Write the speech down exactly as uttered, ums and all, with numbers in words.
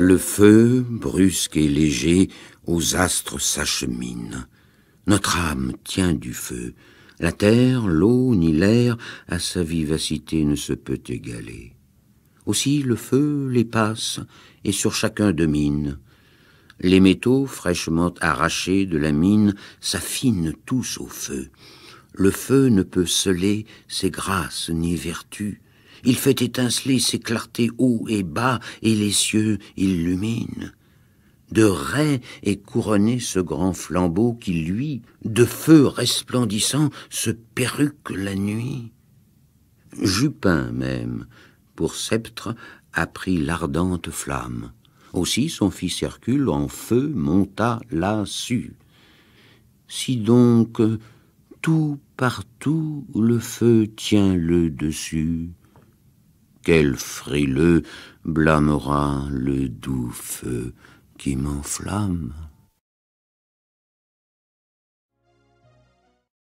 Le feu, brusque et léger, aux astres s'achemine. Notre âme tient du feu. La terre, l'eau, ni l'air, à sa vivacité ne se peut égaler. Aussi le feu les passe et sur chacun domine. Les métaux, fraîchement arrachés de la mine, s'affinent tous au feu. Le feu ne peut celer ses grâces ni vertus. Il fait étinceler ses clartés haut et bas, et les cieux illumine. De raies est couronné ce grand flambeau qui, lui, de feu resplendissant, se perruque la nuit. Jupin même, pour sceptre, a pris l'ardente flamme. Aussi son fils Hercule en feu monta là-dessus. Si donc tout partout le feu tient le dessus, quel frileux blâmera le doux feu qui m'enflamme?